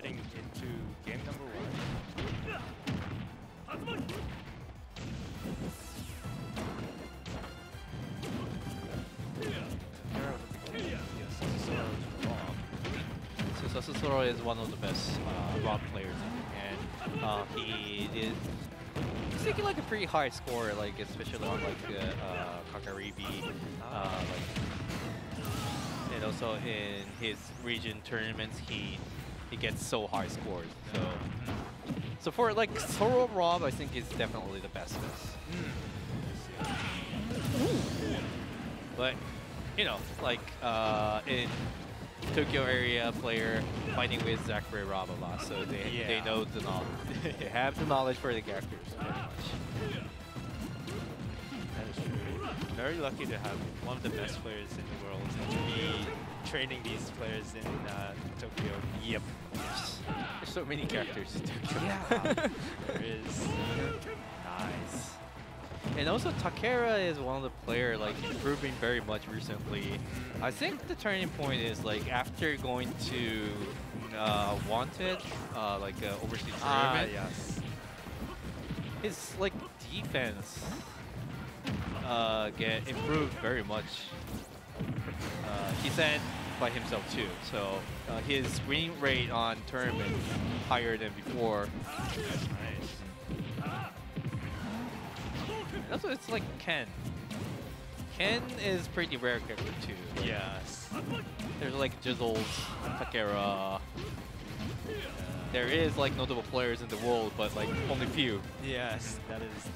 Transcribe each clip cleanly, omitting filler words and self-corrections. heading into game number one. Sasoro is one of the best Rob players, and he is taking like a pretty high score, like especially on like Kakaribi, like, and also in his region tournaments, he gets so high scores. So for like Sasoro Rob, I think is definitely the best. But you know, like in Tokyo area player fighting with Zachary Rob a lot, so they know the knowledge. They have the knowledge for the characters pretty much. That is true. Very lucky to have one of the best players in the world and to be training these players in Tokyo. Yep. There's so many characters in Tokyo. Yeah. There is. Nice. And also Takera is one of the player like improving very much recently. I think the turning point is like after going to Wanted, like overseas tournament. Yes. His like defense get improved very much. He said by himself too. So his win rate on tournament higher than before. Nice. That's what it's like Ken. Ken is pretty rare character too. Like, yes. There's like Jizzles, Takera. There is like notable players in the world, but like only few. Yes, that is.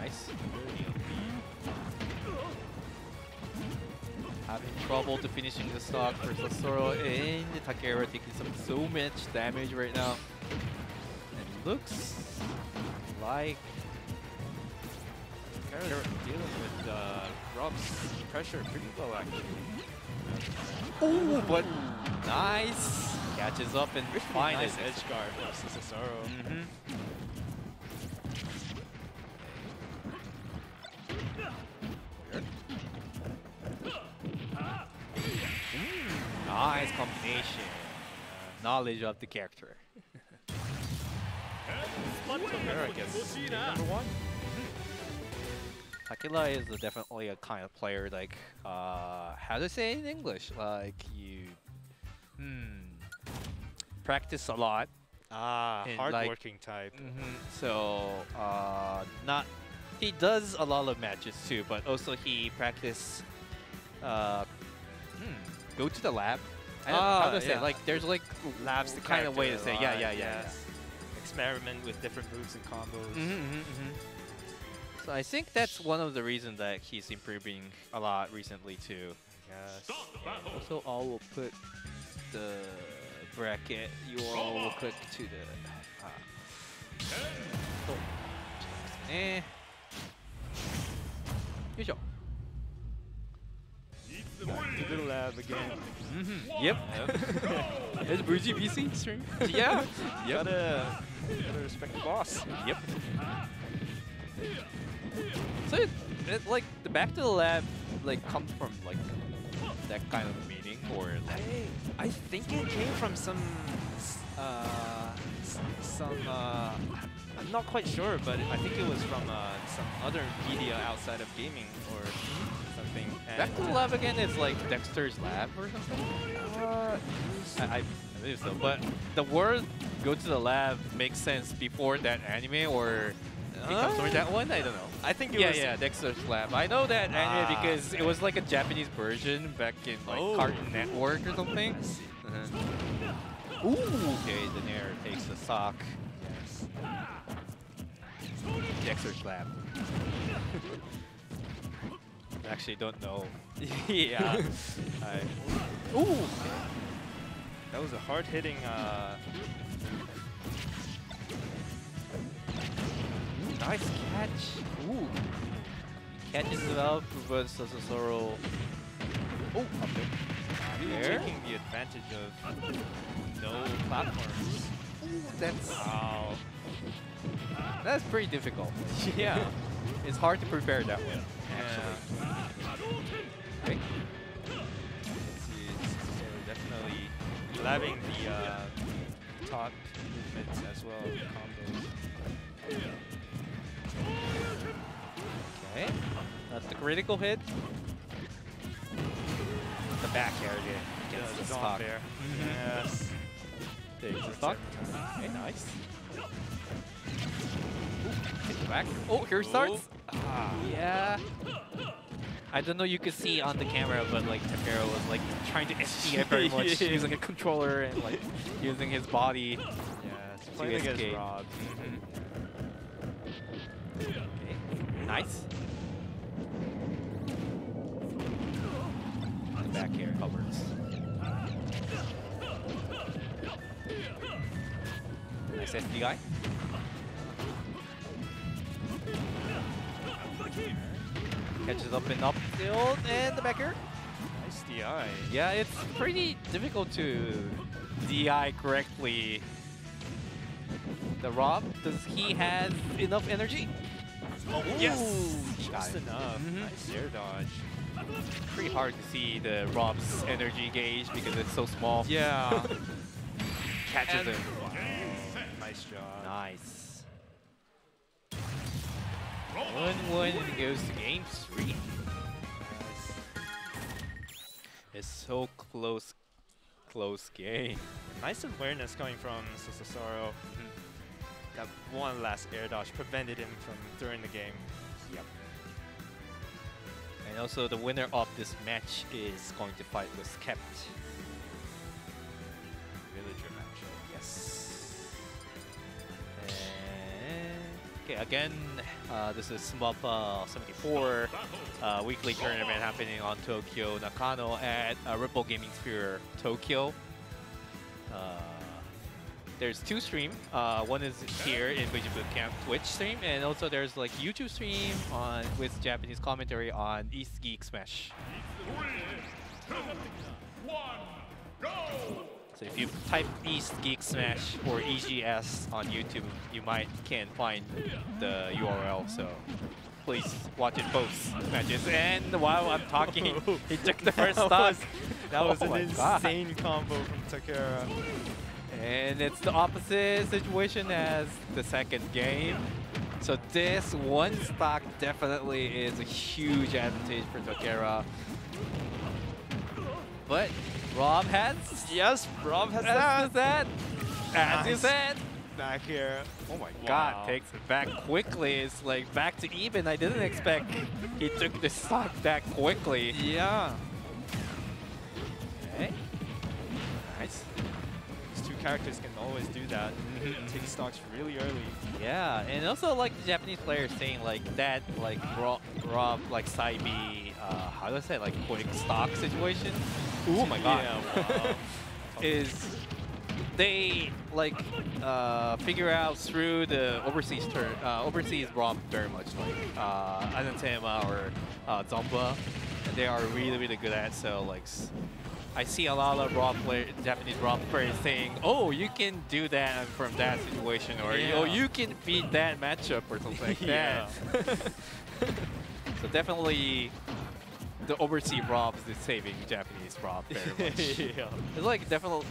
Nice. Having trouble to finishing the stock for Sasoro, and Takera taking so much damage right now. It looks like Takera's dealing with Rob's pressure pretty low actually. Oh, but nice! Catches up and really finds nice edge guard versus Sasoro. Nice combination. Knowledge of the character. Takera gets number one. Takela is definitely a kind of player like, how to say it in English? Like you practice a lot. Hard-working type. So not he does a lot of matches too, but also he practice. Go to the lab. I don't know how to say it. Like there's like labs the kind of way to say yeah. Experiment with different moves and combos. So I think that's one of the reasons that he's improving a lot recently too. Yes. Also, I will put the bracket URL will click to the. The little lab again. Yep. It's BGPC stream. Yeah. Yep. Gotta respect the boss. Yep. So it like the back to the lab like comes from like that kind of meaning or like I think it came from some I'm not quite sure, but I think it was from some other media outside of gaming or something. Back to the lab again is like Dexter's Lab or something? I believe so, but the word go to the lab makes sense before that anime or before that one? I don't know. I think it was... Yeah, Dexter's Lab. I know that anime because it was like a Japanese version back in like Cartoon Network or something. Ooh, okay, the Nair takes the sock. Dexter's Lab. Actually, don't know. Yeah. Ooh. That was a hard-hitting. Nice catch. Ooh. Catches it up, but Sasoro. Oh, up there. Really taking the advantage of no platforms. Ooh, that's. Wow. That's pretty difficult. Yeah. It's hard to prepare that one, actually. Okay. So definitely grabbing the top movements as well, combos. Okay, that's the critical hit. The back air again against the stock. Yes. There's the stock. Okay, nice. Hit the back. Oh, here starts. Ah, yeah. I don't know, you could see on the camera, but like Takera was like trying to escape very much using a controller and like using his body. Yeah, so playing against Rob. Okay, nice. The back air covers. Nice SD guy. Catches up and up field, and the back air. Nice DI. Yeah, it's pretty difficult to DI correctly. The Rob, does he have enough energy? Oh, yes! Just enough. Nice air dodge. Pretty hard to see the Rob's energy gauge because it's so small. Yeah. Catches him. Wow. Nice job. Nice. 1-1 and it goes to game 3. It's so close game. Nice awareness coming from Sasoro. That one last air dodge prevented him from throwing the game. Yep. And also the winner of this match is going to fight with Skept. Really dramatic. Yes. Okay, again. This is Sumapa 74 weekly tournament happening on Tokyo Nakano at Ripple Gaming Sphere Tokyo. There's 2 streams. One is here in VGBootcamp Twitch stream, and also there's like YouTube stream on with Japanese commentary on East Geek Smash. 3, 2, 1, go! So if you type East Geek Smash or EGS on YouTube, you can find the URL. So please watch it both matches. And while I'm talking, he took the first stock. That was an insane combo from Takera. And it's the opposite situation as the second game. So this one stock definitely is a huge advantage for Takera. But Rob has? Yes, Rob has that. As you said. Back here. Oh my god, takes it back quickly. It's like back to even. I didn't expect he took the stock that quickly. Yeah. Okay. Nice. These two characters can always do that. Take stocks really early. Yeah, and also like the Japanese players saying like that, like Rob, like side B, how do I say, like quick stock situation? Oh my god! Yeah, wow. Is they like figure out through the overseas Rob very much like Anatema or Zomba, they are really good at. So like I see a lot of Japanese Rob players saying, "Oh, you can do that from that situation," or "Oh, you can beat that matchup," or something like that. So definitely. The overseas Rob is saving Japanese Rob very much. It's like definitely,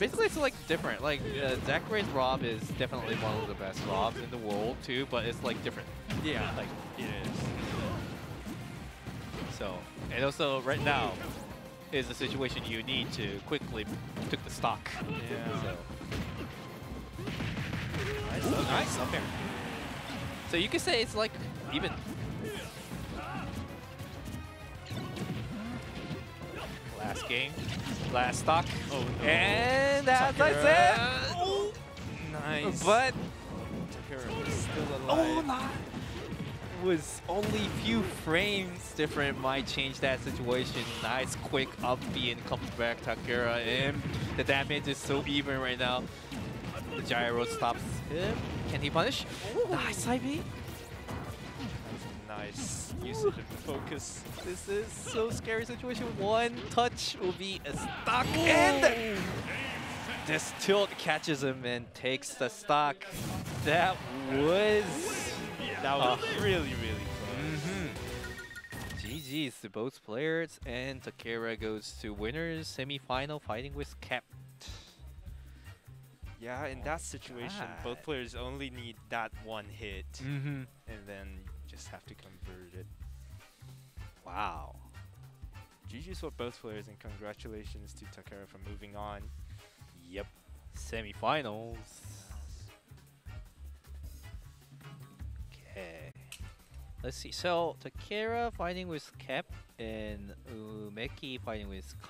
basically it's like different. Like Zachary's Rob is definitely one of the best Robs in the world too, but it's like different. Yeah, like it is. So, and also right now is the situation you need to quickly take the stock. Yeah. So. Nice, up there. So you could say it's like even. Last game, last stock, and as I said, nice. But Takera was still alive. It was only few frames different might change that situation. Nice quick up B and comes back Takera, and the damage is so even right now. The gyro stops him. Can he punish? Nice IB. Nice usage of focus. This is so scary situation. One touch will be a stock, and this tilt catches him and takes the stock. That was really close. GG's to both players, and Takera goes to winners semi-final fighting with Cap. Yeah, in that situation, both players only need that one hit, and then you just have to convert it. Wow. GG's for both players, and congratulations to Takera for moving on. Yep, semi-finals. Okay, let's see. So Takera fighting with Cap and Umeki fighting with